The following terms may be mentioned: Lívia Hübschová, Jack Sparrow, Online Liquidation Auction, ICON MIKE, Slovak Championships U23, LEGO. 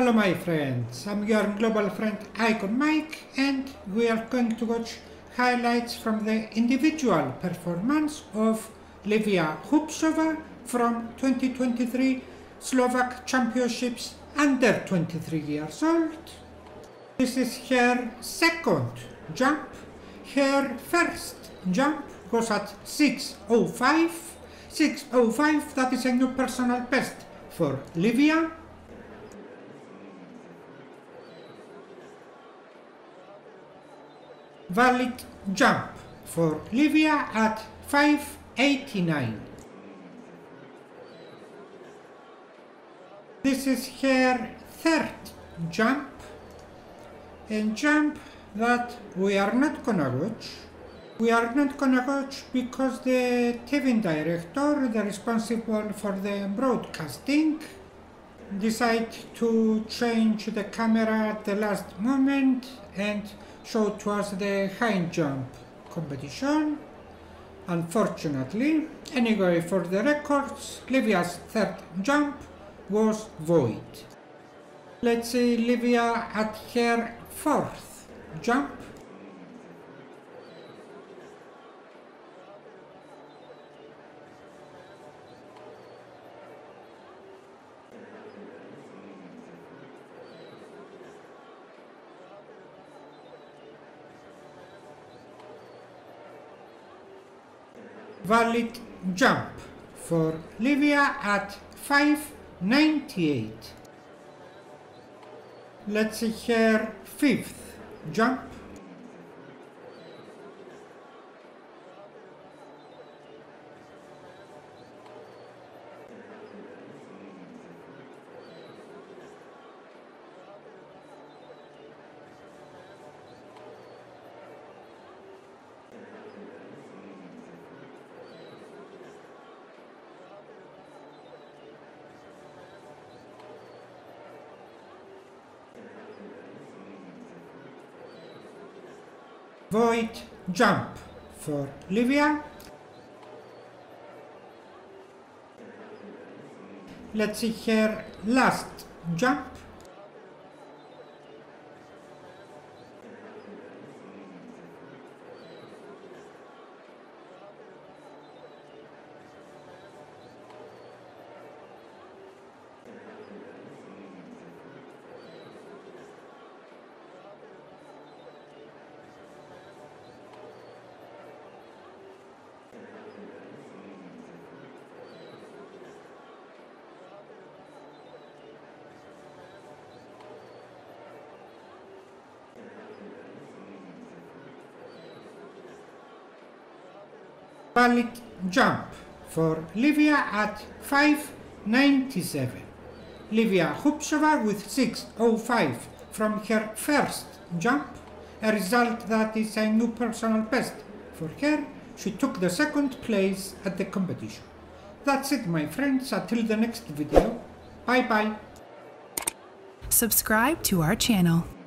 Hello my friends, I'm your global friend ICON Mike, and we are going to watch highlights from the individual performance of Lívia Hübschová from 2023 Slovak Championships under 23 years old. This is her second jump. Her first jump was at 6.05. 6.05, that is a new personal best for Lívia. Valid jump for Lívia at 5.89. This is her third jump, a jump that we are not gonna watch. We are not gonna watch because the TV director, the responsible for the broadcasting, decided to change the camera at the last moment and show to us the high jump competition, unfortunately. Anyway, for the records, Lívia's third jump was void. Let's see Lívia at her fourth jump. Valid jump for Lívia at 5.98. Let's see her fifth jump. Void jump for Lívia. Let's see her last jump. Valid jump for Lívia at 5.97. Lívia Hübschová with 6.05 from her first jump, a result that is a new personal best for her. She took the second place at the competition. That's it, my friends. Until the next video. Bye bye. Subscribe to our channel.